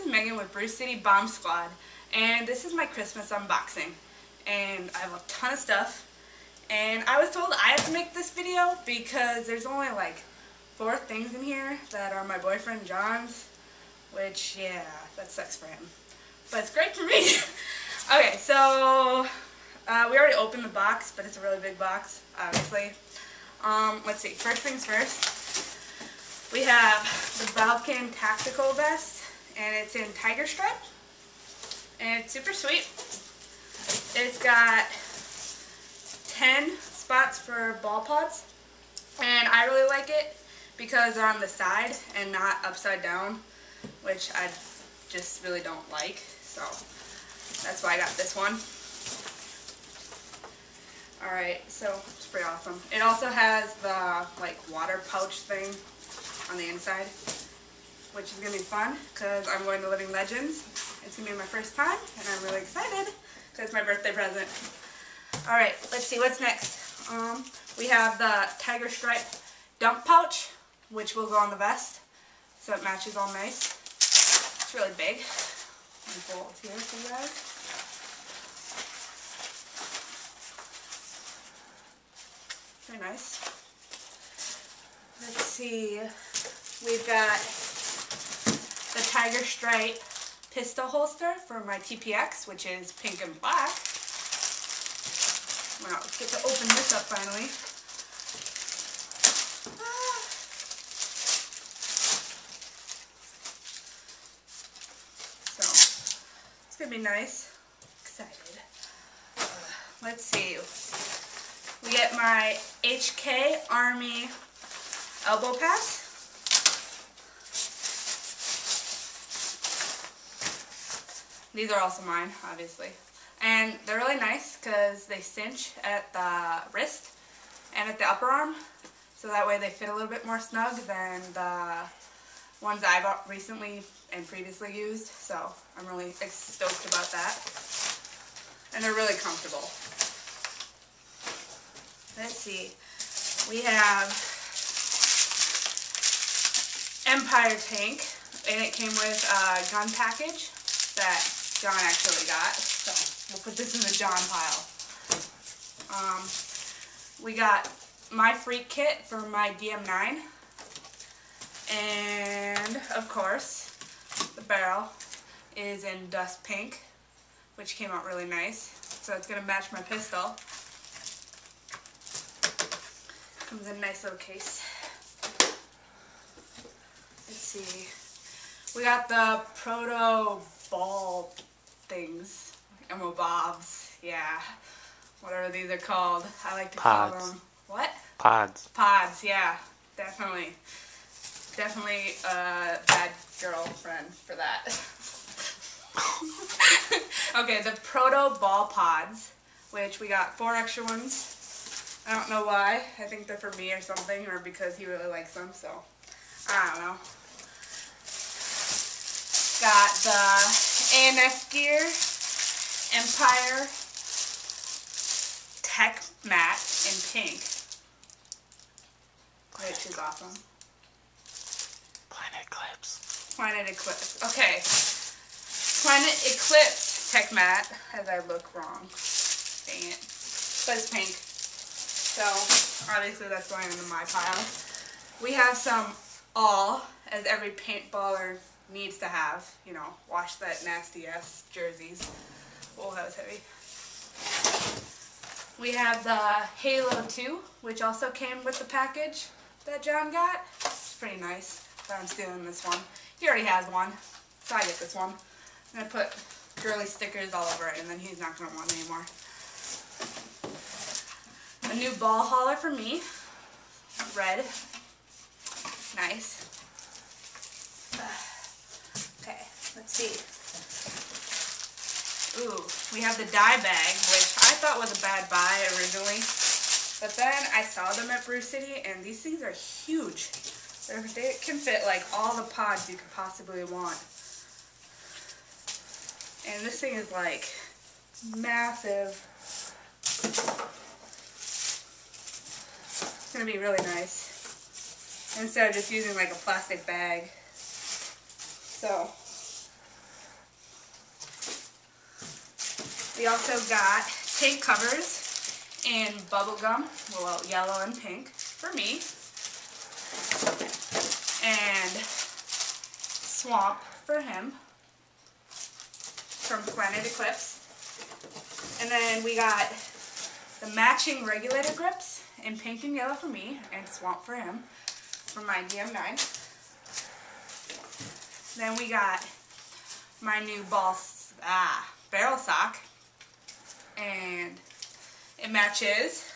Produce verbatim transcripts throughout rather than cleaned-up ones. is Megan with Brew City Bomb Squad, and this is my Christmas unboxing. And I have a ton of stuff, and I was told I have to make this video because there's only like four things in here that are my boyfriend John's, which, yeah, that sucks for him, but it's great for me. Okay, so uh, we already opened the box, but it's a really big box, obviously. Um, let's see, first things first. We have the Valken tactical vest, and it's in tiger stripe, and it's super sweet. It's got ten spots for ball pods, and I really like it because they're on the side and not upside down, which I just really don't like, so that's why I got this one. Alright, so it's pretty awesome. It also has the like water pouch thing on the inside, which is going to be fun because I'm going to Living Legends. It's going to be my first time, and I'm really excited because it's my birthday present. Alright, let's see what's next. Um, we have the tiger stripe dump pouch, which will go on the vest, so it matches all nice. It's really big. Let me pull it here for you guys. Very nice. Let's see. We've got the tiger stripe pistol holster for my T P X, which is pink and black. Wow, let's get to open this up finally. Ah. So, it's going to be nice. Excited. Uh, let's see. We get my H K Army elbow pads. These are also mine, obviously. And they're really nice because they cinch at the wrist and at the upper arm. So that way they fit a little bit more snug than the ones I've recently and previously used. So I'm really stoked about that. And they're really comfortable. Let's see. We have Empire tank, and it came with a gun package that John actually got. So we'll put this in the John pile. Um, we got my freak kit for my D M nine, and of course the barrel is in dust pink, which came out really nice. So it's gonna match my pistol. Comes in a nice little case. Let's see. We got the Proto ball things. Ammo bobs. Yeah. Whatever these are called. I like to call them. What? Pods. Pods, yeah. Definitely. Definitely a bad girlfriend for that. Okay, the Proto ball pods, which we got four extra ones. I don't know why. I think they're for me or something, or because he really likes them, so I don't know. Got the A N S Gear Empire Tech Matte in pink, which is awesome. Planet Eclipse. Planet Eclipse. Okay. Planet Eclipse Tech Matte, as I look wrong. Dang it. But it's pink. So, obviously that's going into my pile. We have some all, as every paintballer needs to have. You know, wash that nasty-ass jerseys. Oh, that was heavy. We have the Halo two, which also came with the package that John got. It's pretty nice, but I'm stealing this one. He already has one, so I get this one. I'm going to put girly stickers all over it, and then he's not going to want it anymore. A new ball hauler for me, red, nice. Okay, let's see. Ooh, we have the Dye bag, which I thought was a bad buy originally, but then I saw them at Brew City, and these things are huge. They're, they can fit like all the pods you could possibly want. And this thing is like massive. It's going to be really nice, instead of just using like a plastic bag. So, We also got tank covers in bubble gum, well, yellow and pink for me, and swamp for him from Planet Eclipse. And then we got the matching regulator grips in pink and yellow for me, and swamp for him from my D M nine. Then we got my new ball ah, barrel sock, and it matches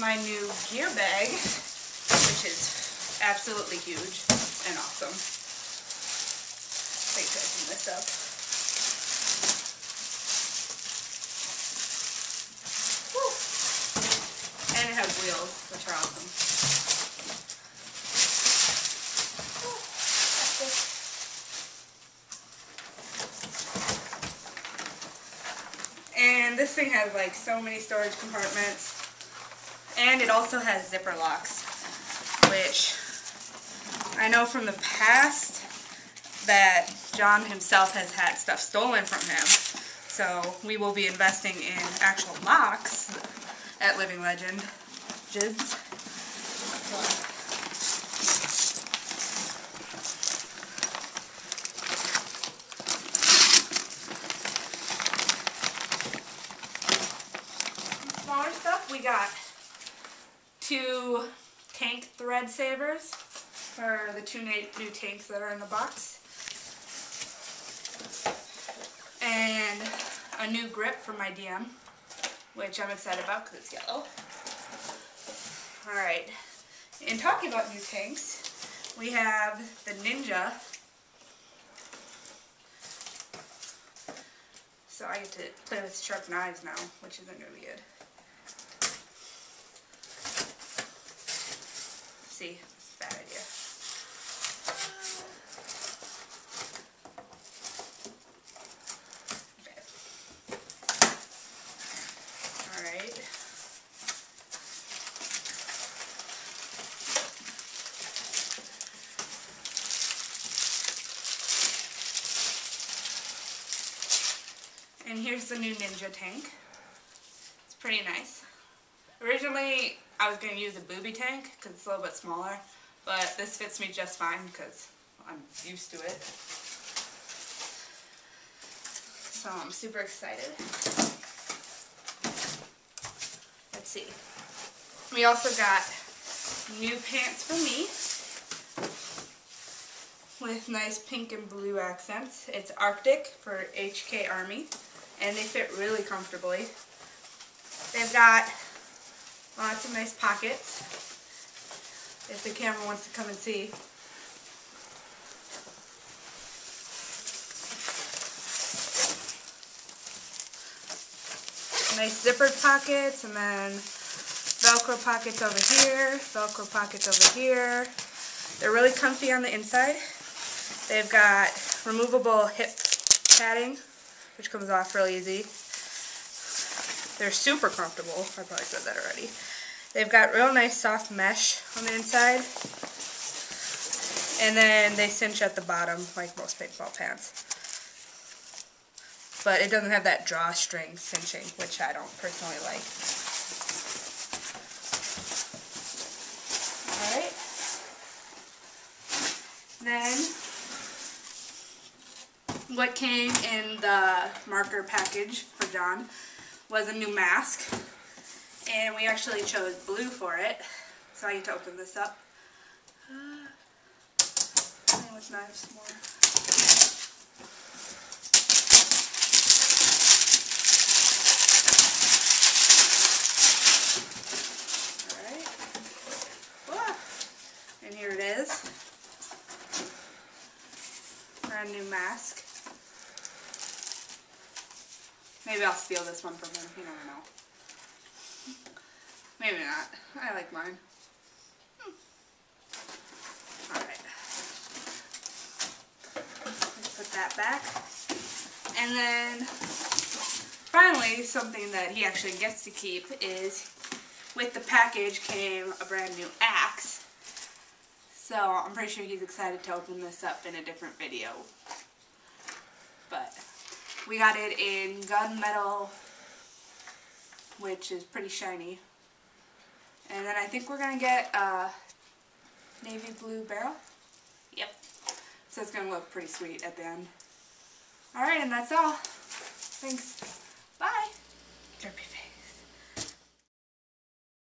my new gear bag, which is absolutely huge and awesome. Wait till I open this up. Woo. And it has wheels, which are awesome. Woo. That's it. And this thing has like so many storage compartments, and it also has zipper locks, which I know from the past that John himself has had stuff stolen from him, so we will be investing in actual locks at Living Legends. We got two tank thread savers for the two new tanks that are in the box, and a new grip for my D M, which I'm excited about because it's yellow. Alright, in talking about new tanks, we have the Ninja. So I get to play with sharp knives now, which isn't going to be good. See, it's a bad idea. Okay. Alright. And here's the new Ninja tank. It's pretty nice. Originally, I was going to use a booby tank because it's a little bit smaller, but this fits me just fine because I'm used to it. So I'm super excited. Let's see. We also got new pants for me with nice pink and blue accents. It's Arctic for H K Army, and they fit really comfortably. They've got lots of nice pockets, if the camera wants to come and see. Nice zippered pockets, and then Velcro pockets over here, Velcro pockets over here. They're really comfy on the inside. They've got removable hip padding, which comes off really easy. They're super comfortable. I probably said that already. They've got real nice soft mesh on the inside. And then they cinch at the bottom like most paintball pants. But it doesn't have that drawstring cinching, which I don't personally like. Alright. Then what came in the marker package for John was a new mask, and we actually chose blue for it, so I get to open this up. Uh, playing with knives more. Alright. Whoa. And here it is. Brand new mask. Maybe I'll steal this one from him. You never know. Maybe not. I like mine. Hmm. Alright. Let's put that back. And then, finally, something that he actually gets to keep is, with the package came a brand new axe. So, I'm pretty sure he's excited to open this up in a different video. But We got it in gunmetal, which is pretty shiny. And then I think we're going to get a navy blue barrel. Yep. So it's going to look pretty sweet at the end. Alright, and that's all. Thanks.